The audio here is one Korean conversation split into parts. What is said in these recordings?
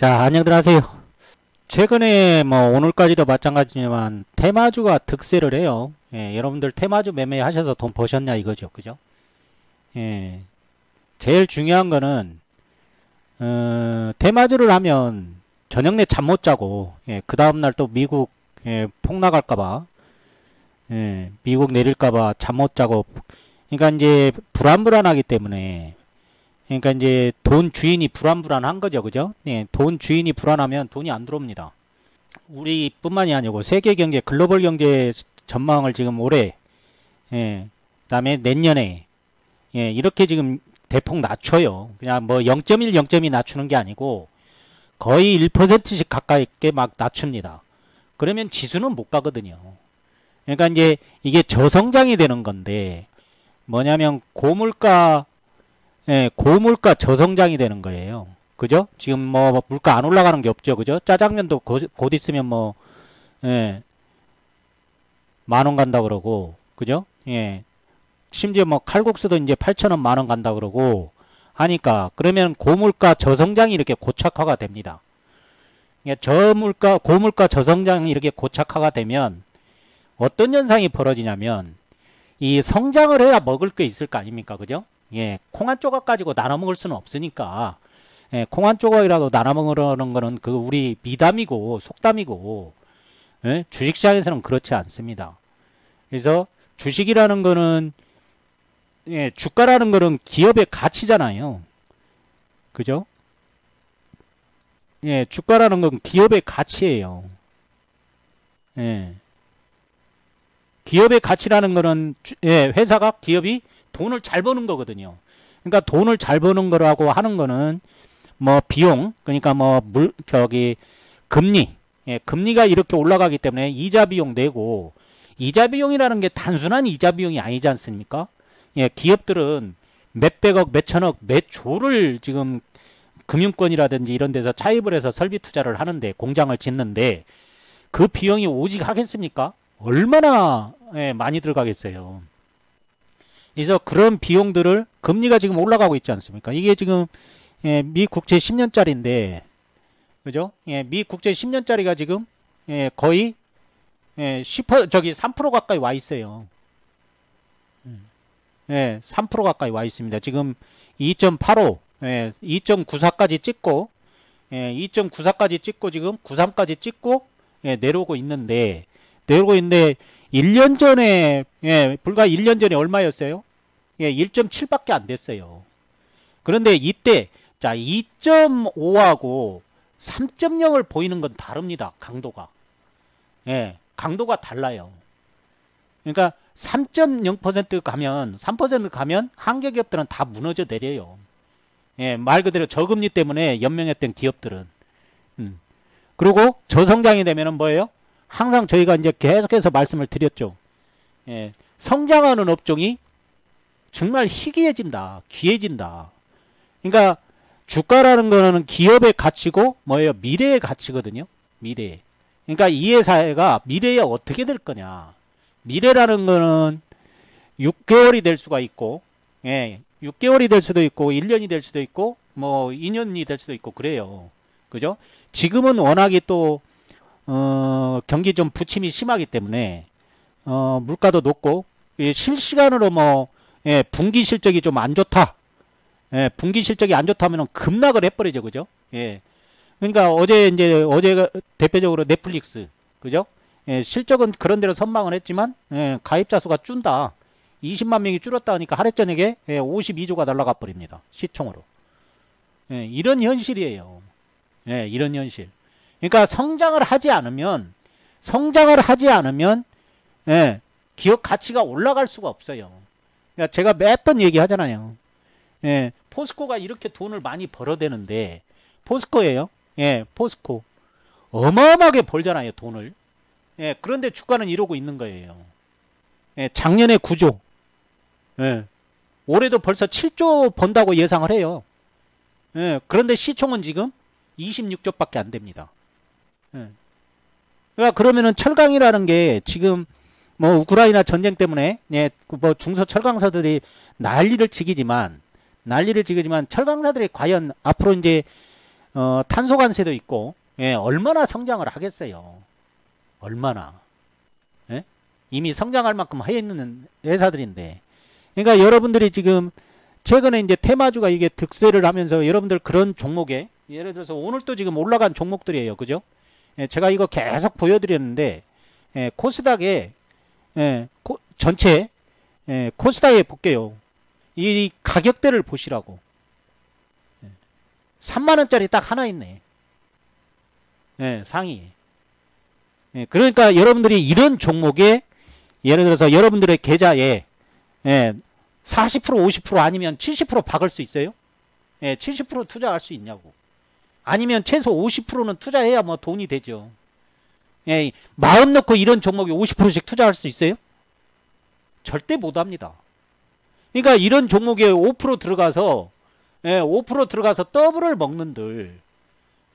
자, 안녕들 하세요. 최근에 뭐 오늘까지도 마찬가지지만 테마주가 득세를 해요. 예, 여러분들 테마주 매매하셔서 돈 버셨냐 이거죠. 그죠? 예, 제일 중요한 거는 테마주를 하면 저녁내 잠 못 자고, 예, 그 다음날 또 미국, 예, 폭락할까봐, 예, 미국 내릴까봐 잠 못 자고, 그러니까 이제 불안불안하기 때문에, 그러니까 이제 돈 주인이 불안불안한 거죠. 그죠? 예, 돈 주인이 불안하면 돈이 안 들어옵니다. 우리뿐만이 아니고 세계 경제, 글로벌 경제 전망을 지금 올해, 예, 그다음에 내년에, 예, 이렇게 지금 대폭 낮춰요. 그냥 뭐 0.1, 0.2 낮추는 게 아니고 거의 1%씩 가까이게 막 낮춥니다. 그러면 지수는 못 가거든요. 그러니까 이제 이게 저성장이 되는 건데 뭐냐면 고물가, 예, 고물가 저성장이 되는 거예요. 그죠? 지금 뭐 물가 안 올라가는 게 없죠. 그죠? 짜장면도 곧 있으면 뭐, 예, 10,000원 간다 그러고, 그죠? 예. 심지어 뭐 칼국수도 이제 8,000원 10,000원 간다 그러고 하니까, 그러면 고물가 저성장이 이렇게 고착화가 됩니다. 그러니까 저물가, 고물가 저성장이 이렇게 고착화가 되면 어떤 현상이 벌어지냐면 이 성장을 해야 먹을 게 있을 거 아닙니까? 그죠? 예, 콩 한 조각 가지고 나눠 먹을 수는 없으니까, 예, 콩 한 조각이라도 나눠 먹으려는 거는 그 우리 미담이고 속담이고, 예? 주식시장에서는 그렇지 않습니다. 그래서 주식이라는 거는, 예, 주가라는 거는 기업의 가치잖아요. 그죠? 예, 주가라는 건 기업의 가치예요. 예. 기업의 가치라는 거는, 예, 회사가, 기업이 돈을 잘 버는 거거든요. 그러니까 돈을 잘 버는 거라고 하는 거는 뭐 비용, 그러니까 뭐 금리, 예, 금리가 이렇게 올라가기 때문에 이자 비용 내고, 이자 비용이라는 게 단순한 이자 비용이 아니지 않습니까? 예, 기업들은 몇백억, 몇천억, 몇 조를 지금 금융권이라든지 이런 데서 차입을 해서 설비 투자를 하는데, 공장을 짓는데 그 비용이 오직 하겠습니까? 얼마나, 예, 많이 들어가겠어요. 그래서 그런 비용들을, 금리가 지금 올라가고 있지 않습니까? 이게 지금, 예, 미 국채 10년짜리인데, 그죠? 예, 미 국채 10년짜리가 지금, 예, 거의, 예, 3% 가까이 와 있어요. 예, 3% 가까이 와 있습니다. 지금 2.85, 예, 2.94까지 찍고, 예, 2.94까지 찍고, 지금 93까지 찍고, 예, 내려오고 있는데, 1년 전에, 예, 불과 1년 전에 얼마였어요? 예, 1.7밖에 안 됐어요. 그런데 이때, 자, 2.5하고 3.0을 보이는 건 다릅니다. 강도가. 예, 강도가 달라요. 그러니까 3.0% 가면, 3% 가면 한계 기업들은 다 무너져 내려요. 예, 말 그대로 저금리 때문에 연명했던 기업들은. 그리고 저성장이 되면은 뭐예요? 항상 저희가 이제 계속해서 말씀을 드렸죠. 예, 성장하는 업종이 정말 희귀해진다, 귀해진다. 그러니까 주가라는 거는 기업의 가치고 뭐예요? 미래의 가치거든요. 미래. 그러니까 이 회사가 미래에 어떻게 될 거냐. 미래라는 거는 6개월이 될 수가 있고, 예, 6개월이 될 수도 있고, 1년이 될 수도 있고, 뭐 2년이 될 수도 있고 그래요. 그죠? 지금은 워낙에 또 경기 좀 부침이 심하기 때문에 물가도 높고, 예, 실시간으로 뭐, 예, 분기 실적이 좀 안 좋다. 예, 분기 실적이 안 좋다면은 급락을 해버리죠, 그죠? 예, 그러니까 어제 대표적으로 넷플릭스, 그죠? 예, 실적은 그런대로 선방을 했지만, 예, 가입자 수가 준다. 20만 명이 줄었다 하니까 하루 저녁에, 예, 52조가 날아가 버립니다. 시총으로. 예, 이런 현실이에요. 예, 이런 현실. 그러니까 성장을 하지 않으면, 예, 기업 가치가 올라갈 수가 없어요. 그러니까 제가 몇 번 얘기하잖아요. 예, 포스코가 이렇게 돈을 많이 벌어대는데, 포스코예요. 예, 포스코. 어마어마하게 벌잖아요, 돈을. 예, 그런데 주가는 이러고 있는 거예요. 예, 작년에 9조. 예, 올해도 벌써 7조 번다고 예상을 해요. 예, 그런데 시총은 지금 26조밖에 안 됩니다. 예. 그러니까 그러면은 철강이라는 게 지금 뭐 우크라이나 전쟁 때문에, 예, 뭐 중소 철강사들이 난리를 지기지만 철강사들이 과연 앞으로 이제 탄소 관세도 있고, 예, 얼마나 성장을 하겠어요. 얼마나. 예? 이미 성장할 만큼 해 있는 회사들인데. 그러니까 여러분들이 지금 최근에 이제 테마주가 이게 득세를 하면서 여러분들 그런 종목에, 예를 들어서 오늘 또 지금 올라간 종목들이에요. 그죠? 예, 제가 이거 계속 보여드렸는데, 예, 코스닥에, 예, 전체, 예, 코스닥에 볼게요. 이 가격대를 보시라고. 3만원짜리 딱 하나 있네. 예, 상위. 예, 그러니까 여러분들이 이런 종목에, 예를 들어서 여러분들의 계좌에, 예, 40% 50% 아니면 70% 박을 수 있어요? 예, 70% 투자할 수 있냐고. 아니면 최소 50%는 투자해야 뭐 돈이 되죠. 예, 마음 놓고 이런 종목에 50%씩 투자할 수 있어요? 절대 못합니다. 그러니까 이런 종목에 5% 들어가서, 예, 5% 들어가서 더블을 먹는들,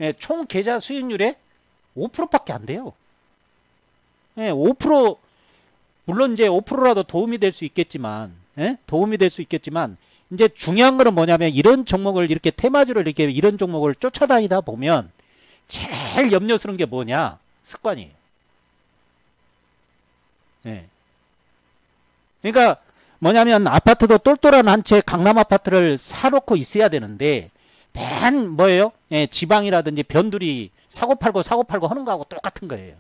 예, 총 계좌 수익률에 5%밖에 안 돼요. 예, 5% 물론 이제 5%라도 도움이 될 수 있겠지만, 예? 도움이 될 수 있겠지만, 이제 중요한 거는 뭐냐면, 이런 종목을 이렇게 테마주를 이렇게 이런 종목을 쫓아다니다 보면 제일 염려스러운 게 뭐냐? 습관이에요. 예. 그러니까 뭐냐면, 아파트도 똘똘한 한 채 강남 아파트를 사놓고 있어야 되는데, 맨 뭐예요? 예, 지방이라든지 변두리 사고팔고 사고팔고 하는 거하고 똑같은 거예요.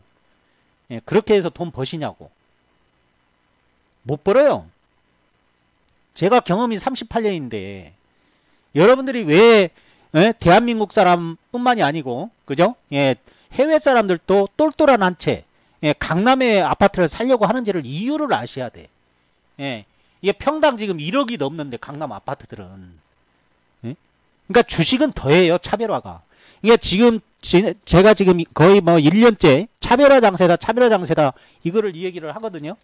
예, 그렇게 해서 돈 버시냐고. 못 벌어요. 제가 경험이 38년인데 여러분들이 왜, 예, 대한민국 사람뿐만이 아니고, 그죠? 예, 해외 사람들도 똘똘한 한 채, 예, 강남의 아파트를 살려고 하는지를 이유를 아셔야 돼. 예, 이게 평당 지금 1억이 넘는데 강남 아파트들은. 예? 그러니까 주식은 더해요, 차별화가. 이게 지금 제가 지금 거의 뭐 1년째 차별화 장세다, 차별화 장세다, 이거를 이 얘기를 하거든요.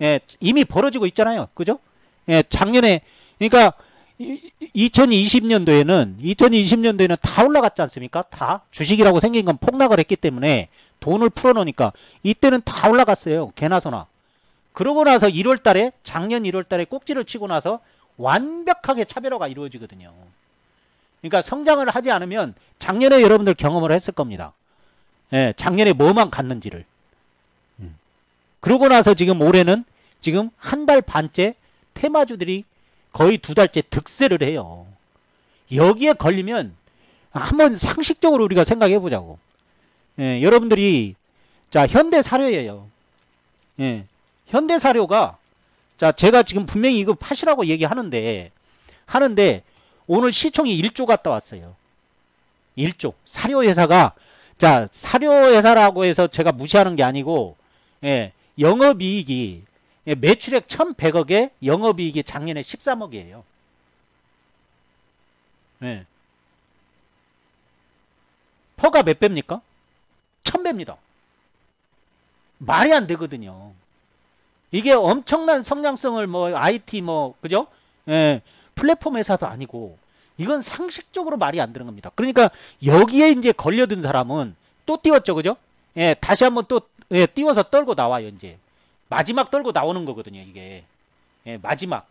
예, 이미 벌어지고 있잖아요, 그죠? 예, 작년에, 그러니까 2020년도에는 다 올라갔지 않습니까? 다 주식이라고 생긴 건 폭락을 했기 때문에 돈을 풀어놓으니까 이때는 다 올라갔어요, 개나 소나. 그러고 나서 1월달에, 작년 1월달에 꼭지를 치고 나서 완벽하게 차별화가 이루어지거든요. 그러니까 성장을 하지 않으면, 작년에 여러분들 경험을 했을 겁니다. 예, 작년에 뭐만 갔는지를. 그러고 나서 지금 올해는 지금 한 달 반째 테마주들이 거의 두 달째 득세를 해요. 여기에 걸리면 한번 상식적으로 우리가 생각해 보자고. 예, 여러분들이, 자, 현대사료예요. 예, 현대사료가, 자, 제가 지금 분명히 이거 파시라고 얘기하는데, 오늘 시총이 1조 갔다 왔어요. 1조. 사료회사가, 자, 사료회사라고 해서 제가 무시하는 게 아니고, 예, 영업이익이, 예, 매출액 1,100억에 영업이익이 작년에 13억이에요. 예. 퍼가 몇 배입니까? 1,000배입니다. 말이 안 되거든요. 이게 엄청난 성장성을 뭐 IT 뭐, 그죠? 예, 플랫폼 회사도 아니고, 이건 상식적으로 말이 안 되는 겁니다. 그러니까 여기에 이제 걸려든 사람은 또 띄웠죠, 그죠? 예, 다시 한번 또, 예, 띄워서 떨고 나와요, 이제. 마지막 떨고 나오는 거거든요, 이게. 예, 마지막.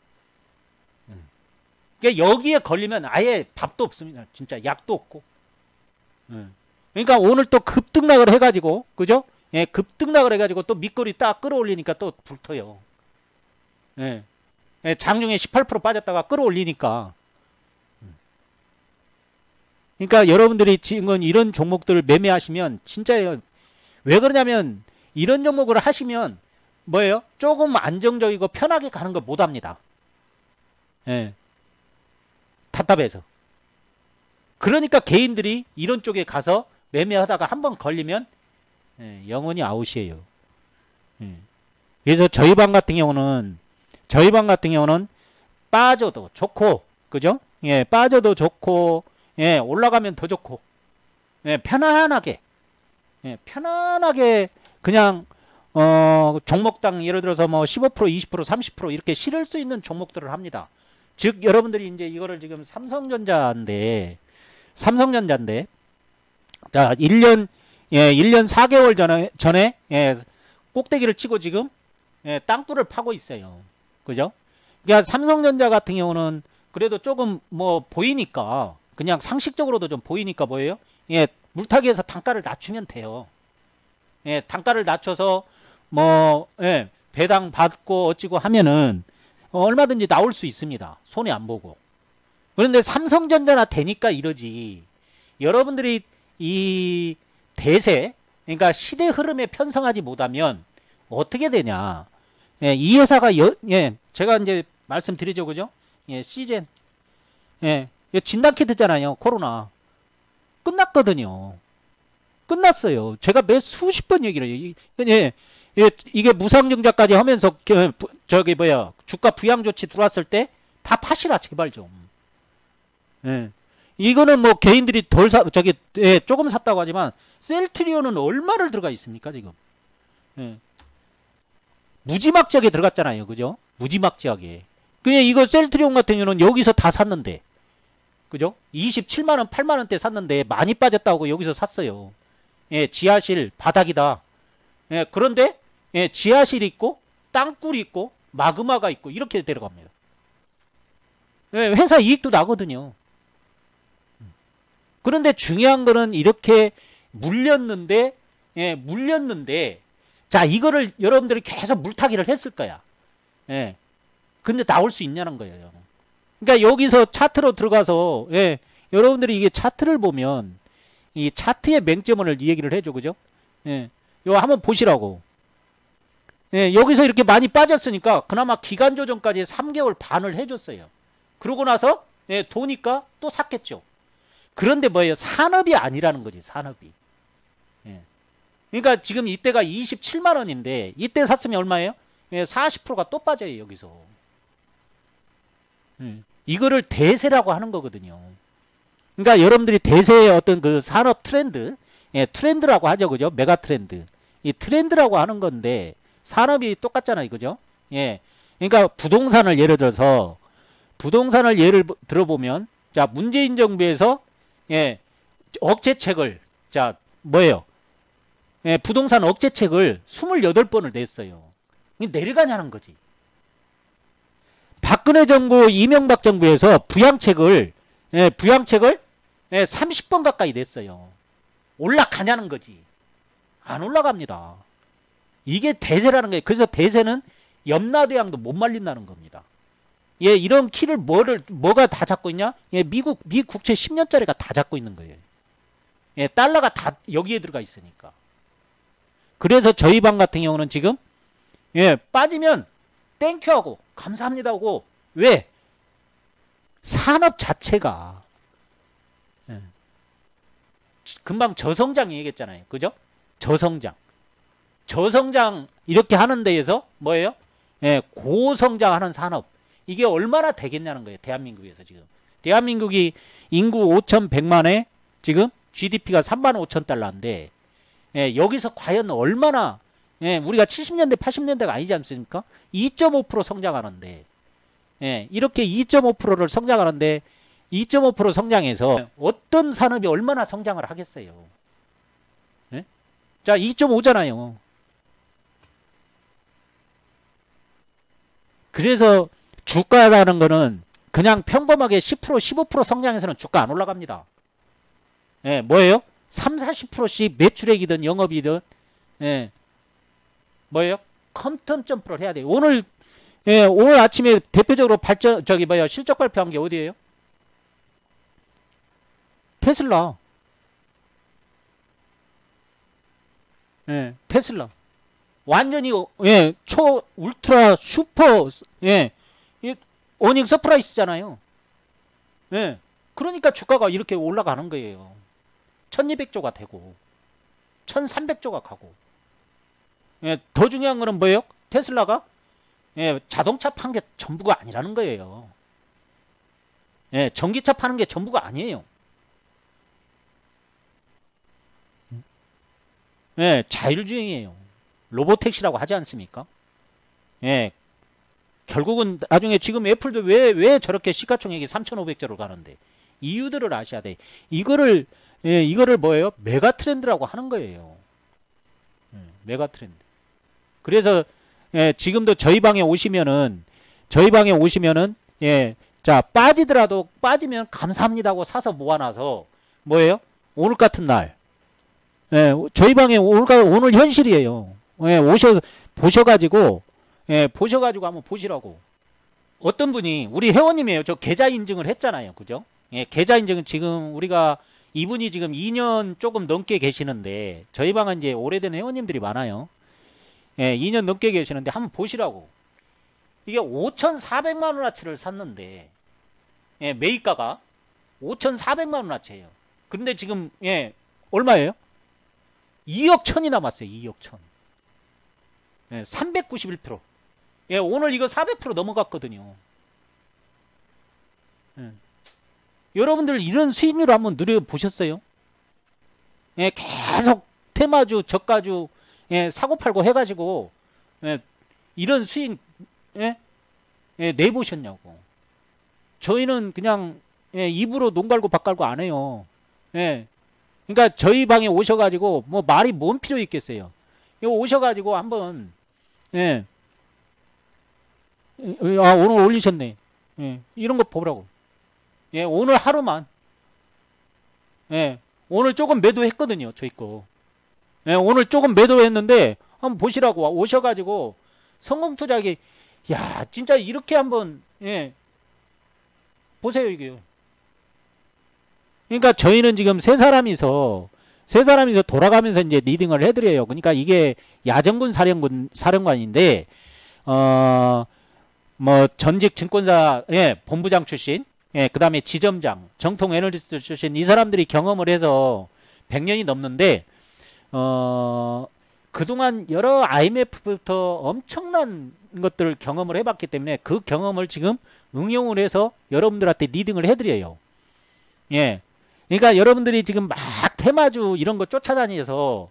그러니까 여기에 걸리면 아예 밥도 없습니다. 진짜 약도 없고. 그러니까 오늘 또 급등락을 해가지고, 그죠? 예, 급등락을 해가지고 또 밑거리 딱 끌어올리니까 또 불터요. 예. 예, 장중에 18% 빠졌다가 끌어올리니까. 그러니까 여러분들이 지금 이런 종목들을 매매하시면 진짜예요. 왜 그러냐면, 이런 종목을 하시면 뭐예요? 조금 안정적이고 편하게 가는 걸 못합니다. 예. 답답해서. 그러니까 개인들이 이런 쪽에 가서 매매하다가 한번 걸리면, 예, 영원히 아웃이에요. 예. 그래서 저희 방 같은 경우는 빠져도 좋고, 그죠? 예, 빠져도 좋고, 예, 올라가면 더 좋고, 예, 편안하게, 예, 편안하게 그냥, 종목당 예를 들어서 뭐 15%, 20%, 30% 이렇게 실을 수 있는 종목들을 합니다. 즉, 여러분들이 이제 이거를 지금 삼성전자인데, 자, 1년 4개월 전에, 예, 꼭대기를 치고 지금, 예, 땅굴을 파고 있어요. 그죠? 그러니까 삼성전자 같은 경우는 그래도 조금 뭐 보이니까, 그냥 상식적으로도 좀 보이니까 뭐예요? 예, 물타기에서 단가를 낮추면 돼요. 예, 단가를 낮춰서 뭐 예, 배당 받고 어찌고 하면은 얼마든지 나올 수 있습니다. 손해 안 보고. 그런데 삼성전자나 되니까 이러지. 여러분들이 이 대세, 그러니까 시대 흐름에 편성하지 못하면 어떻게 되냐. 예, 이 회사가 제가 이제 말씀드리죠, 그죠? 예, 시젠. 예, 진단키트잖아요. 코로나 끝났거든요. 끝났어요. 제가 매 수십 번 얘기를 해요. 이게 무상증자까지 하면서 저기 뭐야 주가 부양 조치 들어왔을 때 다 파시라 제발 좀. 예, 이거는 뭐 개인들이 덜 사 저기 예, 조금 샀다고 하지만 셀트리온은 얼마를 들어가 있습니까 지금? 예, 무지막지하게 들어갔잖아요, 그죠? 무지막지하게. 그냥 이거 셀트리온 같은 경우는 여기서 다 샀는데, 그죠? 27만원 8만원대 샀는데 많이 빠졌다고 여기서 샀어요. 예, 지하실 바닥이다. 예, 그런데 예, 지하실 있고 땅굴이 있고 마그마가 있고 이렇게 데려갑니다. 예, 회사 이익도 나거든요. 그런데 중요한 거는 이렇게 물렸는데 예, 물렸는데 자 이거를 여러분들이 계속 물타기를 했을 거야. 예, 근데 나올 수 있냐는 거예요. 그러니까 여기서 차트로 들어가서 예, 여러분들이 이게 차트를 보면 이 차트의 맹점원을 이 얘기를 해줘, 그죠? 예, 이거 한번 보시라고. 예, 여기서 이렇게 많이 빠졌으니까 그나마 기간 조정까지 3개월 반을 해줬어요. 그러고 나서 예, 도니까 또 샀겠죠. 그런데 뭐예요? 산업이 아니라는 거지, 산업이. 예. 그러니까 지금 이때가 27만원인데 이때 샀으면 얼마예요? 예, 40%가 또 빠져요, 여기서. 이거를 대세라고 하는 거거든요. 그러니까 여러분들이 대세의 어떤 그 산업 트렌드, 예, 트렌드라고 하죠, 그죠? 메가트렌드. 이 트렌드라고 하는 건데 산업이 똑같잖아요, 그죠? 예, 그러니까 부동산을 예를 들어서 부동산을 예를 들어보면 자 문재인 정부에서 예, 억제책을 자 뭐예요? 예, 부동산 억제책을 28번을 냈어요. 내려가냐는 거지. 박근혜 정부, 이명박 정부에서 부양책을, 예, 부양책을 예, 30번 가까이 냈어요. 올라가냐는 거지. 안 올라갑니다. 이게 대세라는 거예요. 그래서 대세는 염라대왕도 못 말린다는 겁니다. 예, 이런 키를 뭐가 다 잡고 있냐? 예, 미 국채 10년짜리가 다 잡고 있는 거예요. 예, 달러가 다 여기에 들어가 있으니까. 그래서 저희 방 같은 경우는 지금 예, 빠지면 땡큐하고 감사합니다 하고. 왜? 산업 자체가 예. 금방 저성장 얘기했잖아요, 그죠? 저성장 이렇게 하는 데에서 뭐예요? 예, 고성장하는 산업, 이게 얼마나 되겠냐는 거예요. 대한민국에서 지금 대한민국이 인구 5,100만에 지금 GDP가 35,000달러인데 예, 여기서 과연 얼마나 예, 우리가 70년대 80년대가 아니지 않습니까? 2.5% 성장하는데 예, 이렇게 2.5%를 성장하는데 2.5% 성장해서 어떤 산업이 얼마나 성장을 하겠어요? 예? 자 2.5잖아요. 그래서 주가라는 거는 그냥 평범하게 10% 15% 성장해서는 주가 안 올라갑니다. 예, 뭐예요? 30-40%씩 매출액이든 영업이든 예, 뭐예요? 컴턴 점프를 해야 돼요. 오늘 예, 오늘 아침에 대표적으로 실적 발표한 게 어디예요? 테슬라. 예, 테슬라. 완전히 예, 초 울트라 슈퍼 예, 어닝 서프라이즈잖아요. 예. 그러니까 주가가 이렇게 올라가는 거예요. 1200조가 되고 1300조가 가고. 예, 더 중요한 거는 뭐예요? 테슬라가 예, 자동차 판 게 전부가 아니라는 거예요. 예, 전기차 파는 게 전부가 아니에요. 예, 자율주행이에요. 로보택시라고 하지 않습니까? 예, 결국은 나중에 지금 애플도 왜 저렇게 시가총액이 3,500조를 가는데 이유들을 아셔야 돼. 이거를 예, 이거를 뭐예요? 메가트렌드라고 하는 거예요. 메가트렌드. 그래서 예, 지금도 저희 방에 오시면은 예, 자, 빠지더라도 빠지면 감사합니다 하고 사서 모아놔서 뭐예요? 오늘 같은 날. 예, 저희 방에 오늘 현실이에요. 예, 보셔가지고, 예, 보셔가지고 한번 보시라고. 어떤 분이, 우리 회원님이에요. 저 계좌 인증을 했잖아요. 그죠? 예, 계좌 인증은 지금 우리가 이분이 지금 2년 조금 넘게 계시는데, 저희 방은 이제 오래된 회원님들이 많아요. 예, 2년 넘게 계시는데, 한번 보시라고. 이게 5,400만원어치를 샀는데, 예, 매입가가 5,400만원어치예요. 근데 지금, 예, 얼마예요? 2억 천이 남았어요. 2억 천. 예, 391%. 예, 오늘 이거 400% 넘어갔거든요. 예. 여러분들 이런 수익률을 한번 누려보셨어요? 예, 계속 테마주, 저가주, 예, 사고팔고 해가지고, 예, 이런 수익, 예? 예, 내보셨냐고. 저희는 그냥, 예, 입으로 논 갈고 밥 갈고 안 해요. 예. 그러니까 저희 방에 오셔가지고 뭐 말이 뭔 필요 있겠어요. 이거 오셔가지고 한번, 예, 아, 오늘 올리셨네. 예, 이런 거 보라고. 예, 오늘 하루만. 예, 오늘 조금 매도했거든요, 저희 거. 예, 오늘 조금 매도했는데 한번 보시라고 오셔가지고 성공투자기, 야, 진짜 이렇게 한번, 예, 보세요, 이게요. 그러니까 저희는 지금 세 사람이서 돌아가면서 이제 리딩을 해드려요. 그러니까 이게 야전군 사령관인데, 뭐 전직 증권사, 예, 본부장 출신, 예, 그 다음에 지점장, 정통 애널리스트 출신, 이 사람들이 경험을 해서 100년이 넘는데, 그동안 여러 IMF부터 엄청난 것들을 경험을 해봤기 때문에 그 경험을 지금 응용을 해서 여러분들한테 리딩을 해드려요. 예. 그러니까 여러분들이 지금 막 테마주 이런 거 쫓아다니셔서,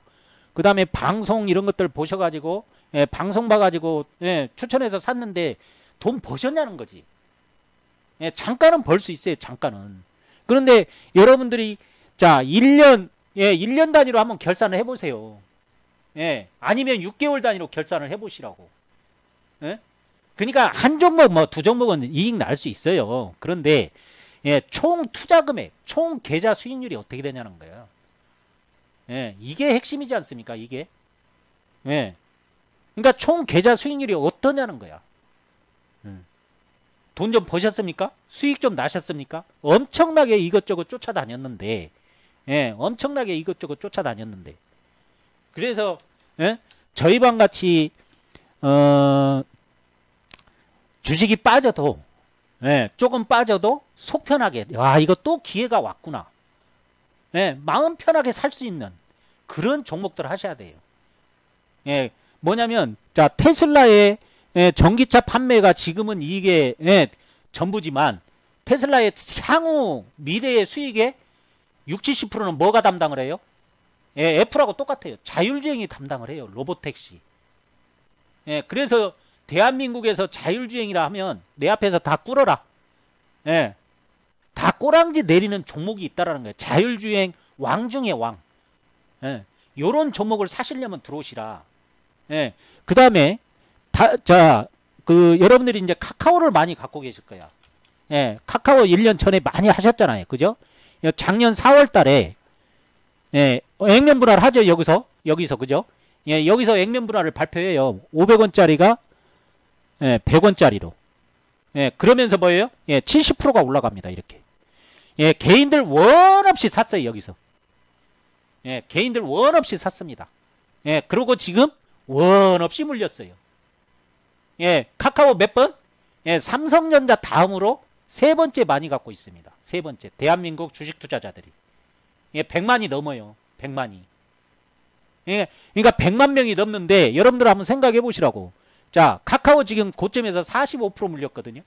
그 다음에 방송 이런 것들 보셔가지고, 예, 방송 봐가지고, 예, 추천해서 샀는데 돈 버셨냐는 거지. 예, 잠깐은 벌 수 있어요, 잠깐은. 그런데 여러분들이, 자, 1년, 예, 1년 단위로 한번 결산을 해보세요. 예, 아니면 6개월 단위로 결산을 해보시라고. 예? 그러니까 한 종목, 뭐 두 종목은 이익 날 수 있어요. 그런데, 예, 총 투자 금액, 총 계좌 수익률이 어떻게 되냐는 거예요. 예, 이게 핵심이지 않습니까, 이게? 예. 그러니까 총 계좌 수익률이 어떠냐는 거야. 돈 좀 버셨습니까? 수익 좀 나셨습니까? 엄청나게 이것저것 쫓아다녔는데, 예, 엄청나게 이것저것 쫓아다녔는데. 그래서, 예, 저희 방 같이, 주식이 빠져도, 예, 조금 빠져도 속 편하게, 와, 이거 또 기회가 왔구나, 예, 마음 편하게 살 수 있는 그런 종목들을 하셔야 돼요. 예, 뭐냐면, 자, 테슬라의, 예, 전기차 판매가 지금은 이게, 예, 전부지만 테슬라의 향후 미래의 수익의 60, 70%는 뭐가 담당을 해요? 예, 애플하고 똑같아요. 자율주행이 담당을 해요. 로보택시. 예, 그래서 대한민국에서 자율주행이라 하면 내 앞에서 다 꿇어라. 예, 다 꼬랑지 내리는 종목이 있다라는 거예요. 자율주행 왕중의 왕. 예, 요런 종목을 사시려면 들어오시라. 예, 그 다음에, 자, 그, 여러분들이 이제 카카오를 많이 갖고 계실 거야. 예, 카카오 1년 전에 많이 하셨잖아요. 그죠? 작년 4월 달에, 예, 액면 분할 하죠. 여기서, 그죠? 예, 여기서 액면 분할을 발표해요. 500원짜리가, 예, 100원짜리로. 예, 그러면서 뭐예요? 예, 70%가 올라갑니다. 이렇게. 예, 개인들 원 없이 샀어요. 여기서. 예, 개인들 원 없이 샀습니다. 예, 그리고 지금 원 없이 물렸어요. 예, 카카오 몇 번? 예, 삼성전자 다음으로 세 번째 많이 갖고 있습니다. 세 번째. 대한민국 주식 투자자들이. 예, 100만이 넘어요. 100만이. 예, 그러니까 100만 명이 넘는데, 여러분들 한번 생각해 보시라고. 자, 카카오 지금 고점에서 45% 물렸거든요.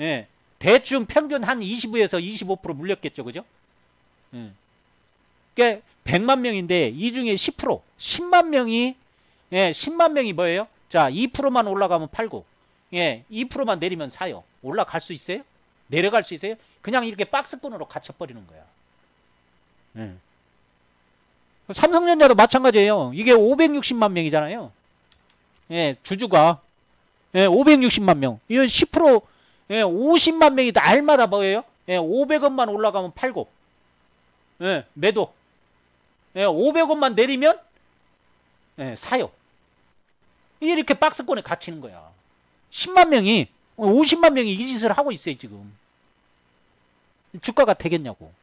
예, 대충 평균 한 20에서 25% 물렸겠죠. 그죠? 예. 그러니까 100만 명인데, 이 중에 10%, 10만 명이, 예, 10만 명이 뭐예요? 자, 2%만 올라가면 팔고, 예, 2%만 내리면 사요. 올라갈 수 있어요? 내려갈 수 있어요? 그냥 이렇게 박스권으로 갇혀버리는 거야. 예. 삼성전자도 마찬가지예요. 이게 560만 명이잖아요. 예, 주주가, 예, 560만 명. 이거 10%, 예, 50만 명이 날마다 뭐예요? 예, 500원만 올라가면 팔고, 예, 매도. 예, 500원만 내리면, 예, 사요. 이렇게 박스권에 갇히는 거야. 10만 명이, 50만 명이 이 짓을 하고 있어요, 지금. 주가가 되겠냐고.